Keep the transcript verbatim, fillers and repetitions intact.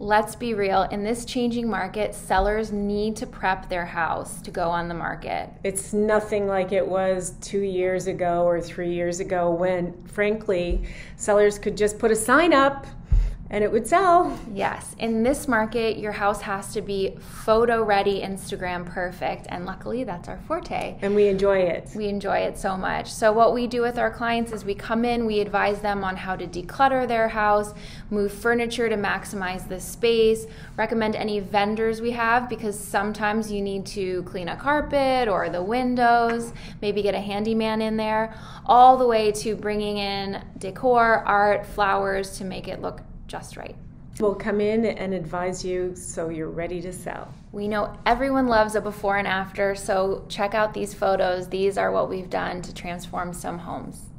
Let's be real, in this changing market, sellers need to prep their house to go on the market. It's nothing like it was two years ago or three years ago when, frankly, sellers could just put a sign up and it would sell. Yes, in this market, your house has to be photo ready, Instagram perfect, and luckily that's our forte. And we enjoy it. We enjoy it so much. So what we do with our clients is we come in, we advise them on how to declutter their house, move furniture to maximize the space, recommend any vendors we have, because sometimes you need to clean a carpet or the windows, maybe get a handyman in there, all the way to bringing in decor, art, flowers to make it look just right. We'll come in and advise you so you're ready to sell. We know everyone loves a before and after, so check out these photos. These are what we've done to transform some homes.